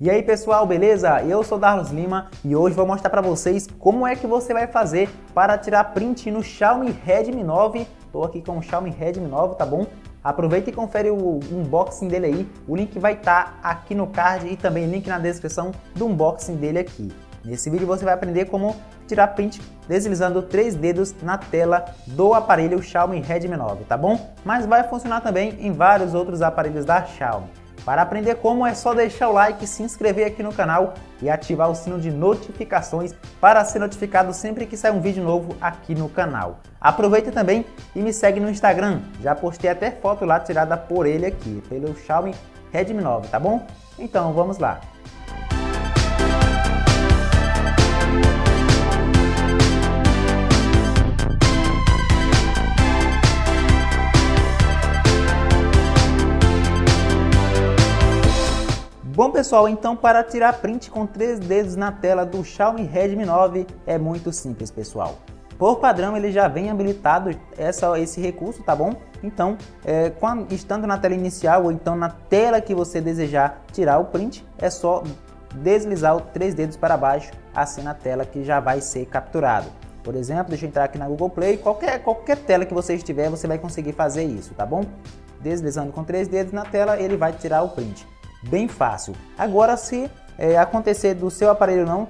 E aí pessoal, beleza? Eu sou Darlos Lima e hoje vou mostrar para vocês como é que você vai fazer para tirar print no Xiaomi Redmi 9. Estou aqui com o Xiaomi Redmi 9, tá bom? Aproveita e confere o unboxing dele aí, o link vai estar aqui no card e também link na descrição do unboxing dele aqui. Nesse vídeo você vai aprender como tirar print deslizando 3 dedos na tela do aparelho Xiaomi Redmi 9, tá bom? Mas vai funcionar também em vários outros aparelhos da Xiaomi. Para aprender como é só deixar o like, se inscrever aqui no canal e ativar o sino de notificações para ser notificado sempre que sair um vídeo novo aqui no canal. Aproveita também e me segue no Instagram, já postei até foto lá tirada por ele aqui, pelo Xiaomi Redmi 9, tá bom? Então vamos lá! Bom pessoal, então para tirar print com 3 dedos na tela do Xiaomi Redmi 9 é muito simples pessoal. Por padrão ele já vem habilitado esse recurso, tá bom? Então, estando na tela inicial ou então na tela que você desejar tirar o print, é só deslizar os 3 dedos para baixo, assim na tela que já vai ser capturado. Por exemplo, deixa eu entrar aqui na Google Play, qualquer tela que você estiver você vai conseguir fazer isso, tá bom? Deslizando com 3 dedos na tela ele vai tirar o print. Bem fácil. Agora, se acontecer do seu aparelho não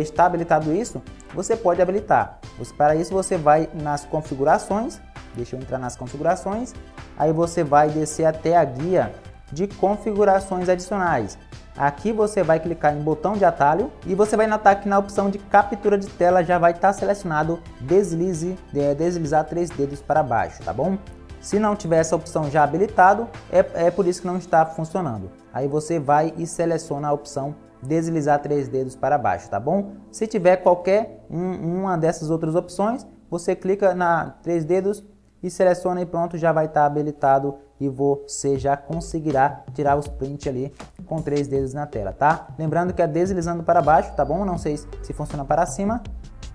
estar habilitado isso, você pode habilitar. Para isso você vai nas configurações, deixa eu entrar nas configurações, aí você vai descer até a guia de configurações adicionais. Aqui você vai clicar em botão de atalho e você vai notar que na opção de captura de tela já vai estar selecionado deslizar 3 dedos para baixo, tá bom? Se não tiver essa opção já habilitado, é por isso que não está funcionando. Aí você vai e seleciona a opção deslizar 3 dedos para baixo, tá bom? Se tiver qualquer uma dessas outras opções, você clica na 3 dedos e seleciona e pronto, já vai estar habilitado e você já conseguirá tirar os prints ali com 3 dedos na tela, tá? Lembrando que é deslizando para baixo, tá bom? Não sei se funciona para cima,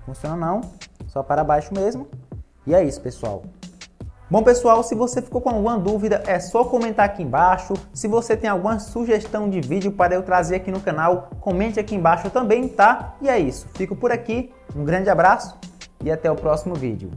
funciona não, só para baixo mesmo. E é isso, pessoal. Bom pessoal, se você ficou com alguma dúvida é só comentar aqui embaixo. Se você tem alguma sugestão de vídeo para eu trazer aqui no canal, comente aqui embaixo também, tá? E é isso, fico por aqui, um grande abraço e até o próximo vídeo.